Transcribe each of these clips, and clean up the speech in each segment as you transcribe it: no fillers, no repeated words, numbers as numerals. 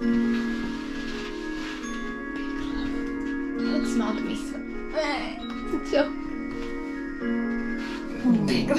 It smelled me. So. Oh my god.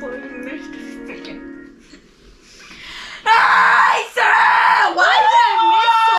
不是。